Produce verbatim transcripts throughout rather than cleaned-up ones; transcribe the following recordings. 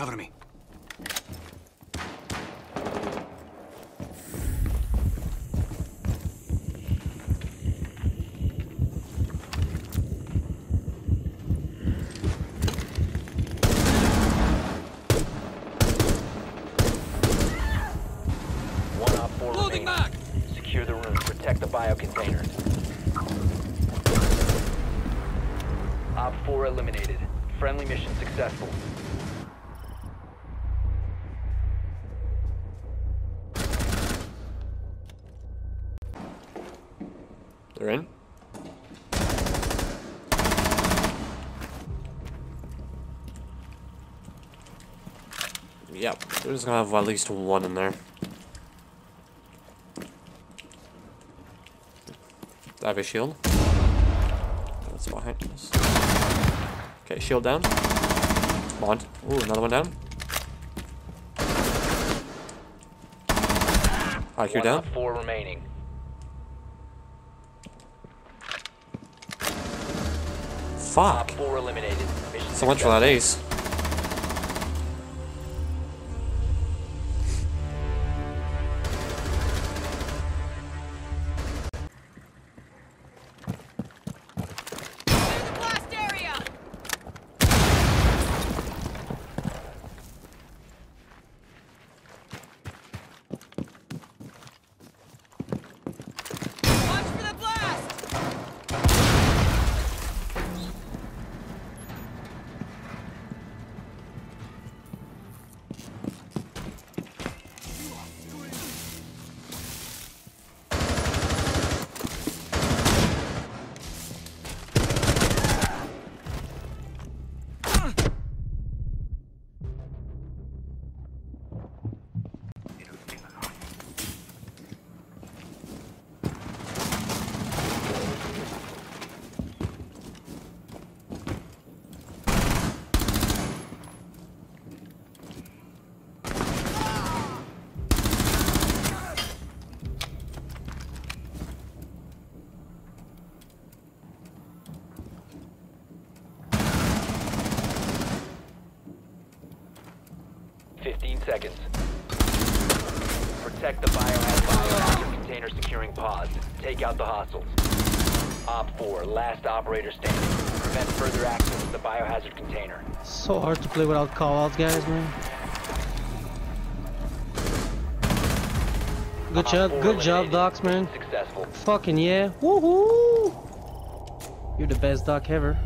Cover me. We're just gonna have at least one in there. I have a shield. That's fine. Okay, shield down. Come on. Ooh, another one down. I Q down. Four remaining. Fuck. Four eliminated. So much for that ace. fifteen seconds. Protect the biohazard bio container securing pods. Take out the hostiles. Op four, last operator standing. Prevent further access to the biohazard container. So hard to play without call-outs, guys, man. Good job, good job, Docs, man. Successful. Fucking yeah. Woohoo! You're the best Doc ever.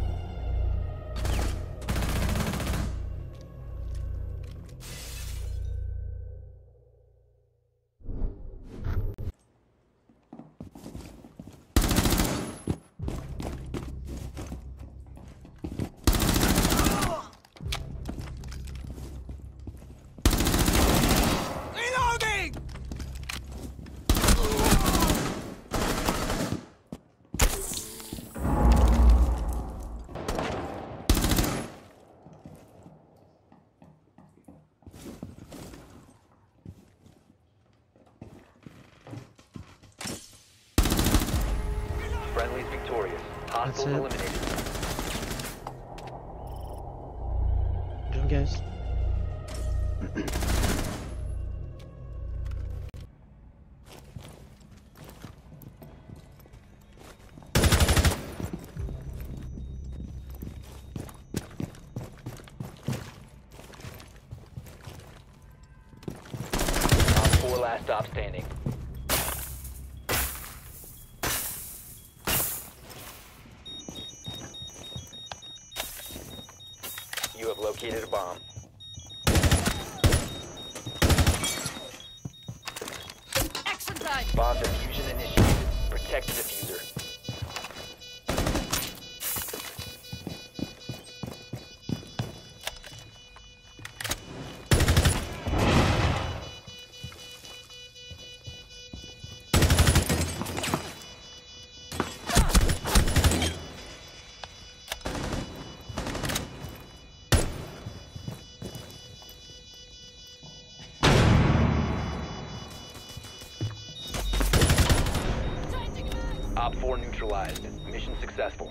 Stop standing. You have located a bomb. Action time. Bomb diffusion initiated. Protect the diffuser. Op four neutralized. Mission successful.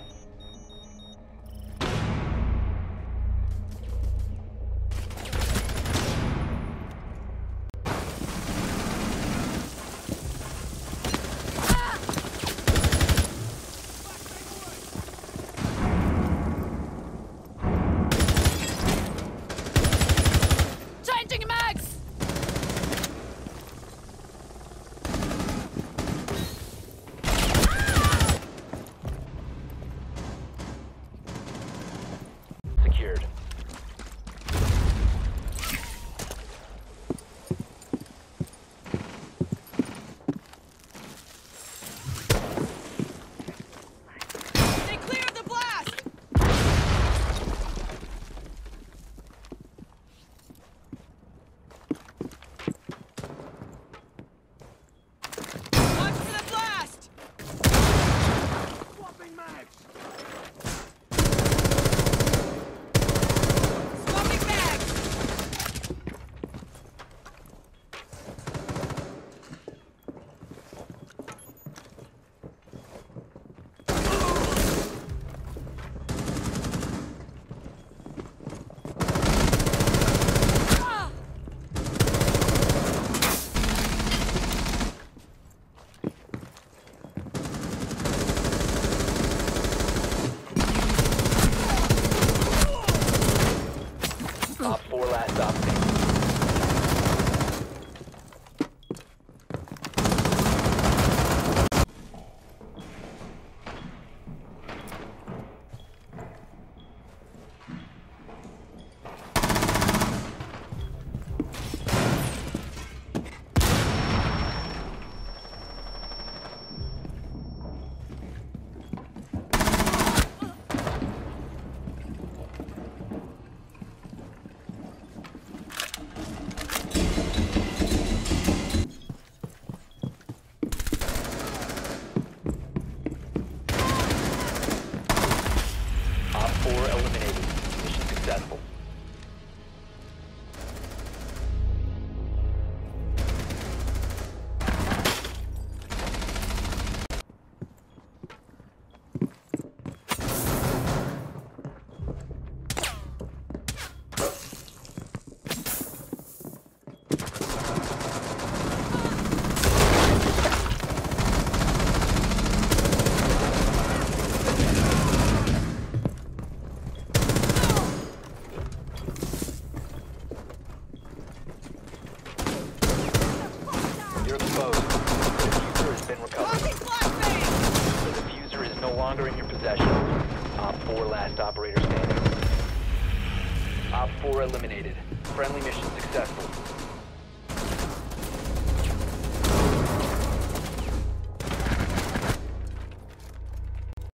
longer in your possession. Op four, last operator standing. Op four eliminated. Friendly mission successful.